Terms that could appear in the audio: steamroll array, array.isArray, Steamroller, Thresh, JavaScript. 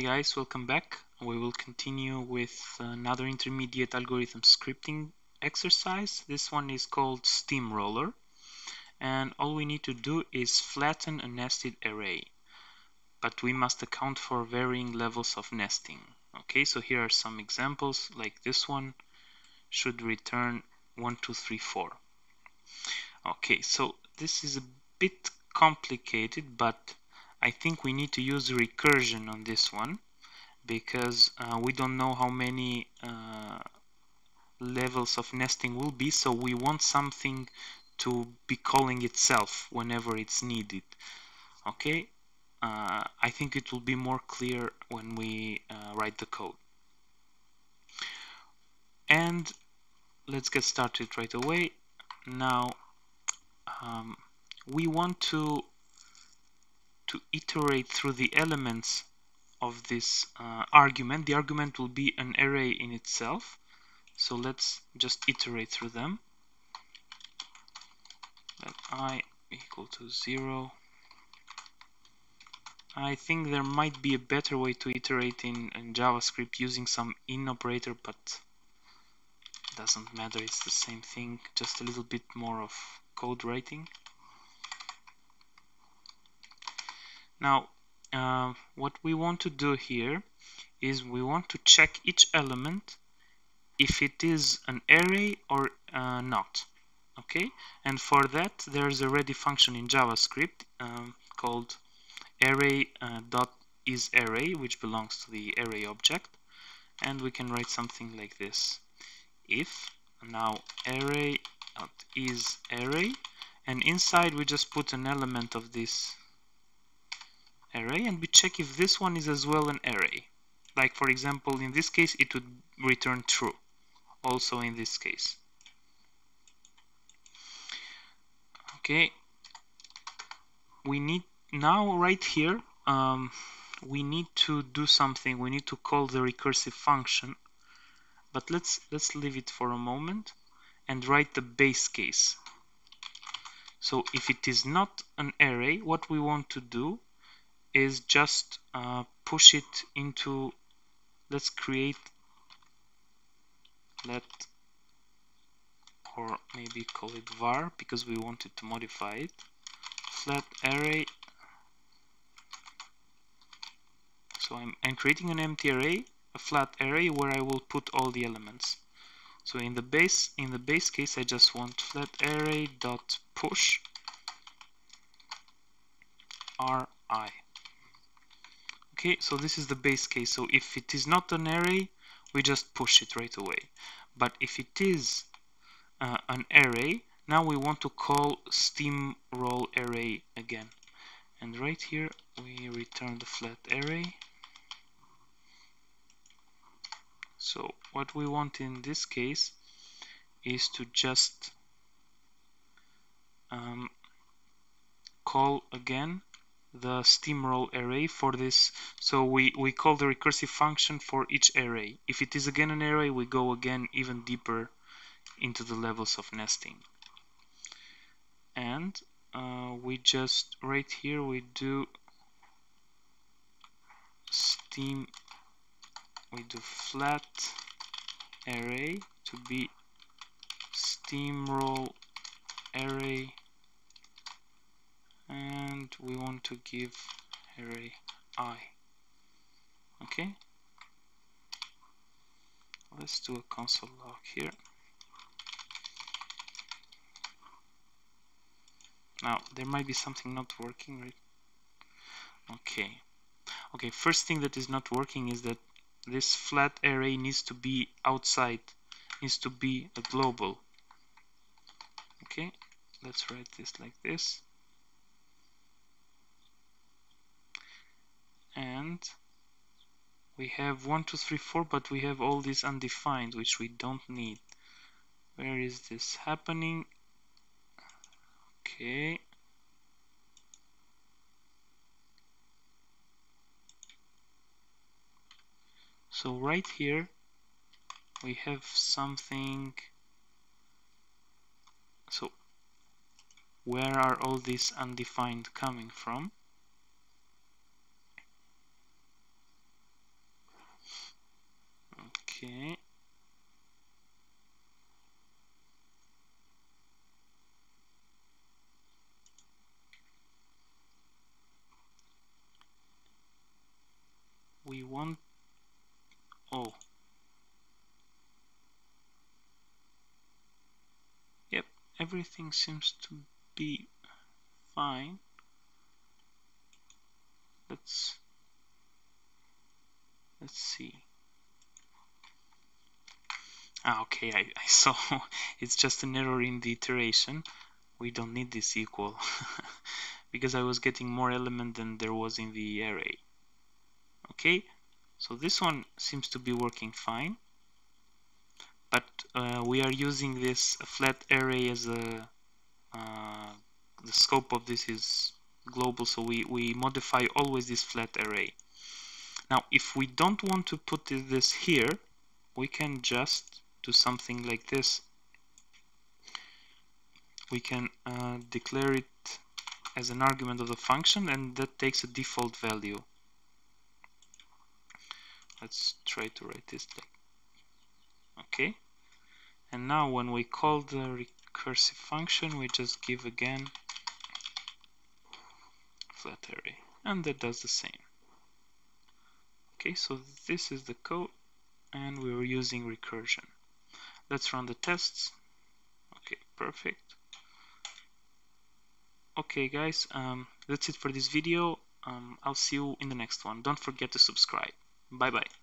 Hey guys, welcome back. We will continue with another intermediate algorithm scripting exercise. This one is called Steamroller, and all we need to do is flatten a nested array, but we must account for varying levels of nesting. Okay, so here are some examples, like this one should return 1 2 3 4. Okay, so this is a bit complicated, but I think we need to use recursion on this one because we don't know how many levels of nesting will be, so we want something to be calling itself whenever it's needed. Okay, I think it will be more clear when we write the code. And let's get started right away. Now we want to iterate through the elements of this argument. The argument will be an array in itself, so let's just iterate through them. Let I equal to 0. I think there might be a better way to iterate in JavaScript using some in operator, but it doesn't matter, it's the same thing, just a little bit more of code writing. Now, what we want to do here is we want to check each element if it is an array or not. Okay, and for that there's a ready function in JavaScript called array.isArray, which belongs to the array object, and we can write something like this: if now array.isArray, and inside we just put an element of this array, and we check if this one is as well an array. Like, for example, in this case it would return true, also in this case. Okay, we need now right here we need to do something. We need to call the recursive function, but let's leave it for a moment and write the base case. So if it is not an array, what we want to do is just push it into, let's create let, or maybe call it var because we wanted to modify it, flat array. So I'm creating an empty array, a flat array where I will put all the elements. So in the base case I just want flat array dot push ri. Okay, so this is the base case. So if it is not an array, we just push it right away. But if it is an array, now we want to call steamroll array again. And right here we return the flat array. So what we want in this case is to just call again the steamroll array for this. So we call the recursive function for each array. If it is again an array, we go again even deeper into the levels of nesting. And we just right here we do flat array to be steamroll array, and we want to give array I. Okay, let's do a console log here. Now there might be something not working, right? Okay, first thing that is not working is that this flat array needs to be outside, needs to be a global. Okay, let's write this like this. And we have 1 2 3 4, but we have all these undefined, which we don't need. Where is this happening? Okay, so right here we have something. So where are all these undefined coming from? Okay. We want, oh. Yep, everything seems to be fine. Let's see. Ah, okay, I saw it's just an error in the iteration. We don't need this equal because I was getting more element than there was in the array. Okay, so this one seems to be working fine, but we are using this flat array as a the scope of this is global, so we modify always this flat array. Now if we don't want to put this here, we can just do something like this. We can declare it as an argument of the function, and that takes a default value. Let's try to write this like, okay, and now when we call the recursive function, we just give again flat array, and that does the same. Okay, so this is the code, and we were using recursion. Let's run the tests. Okay, perfect. Okay guys, that's it for this video. I'll see you in the next one. Don't forget to subscribe. Bye bye.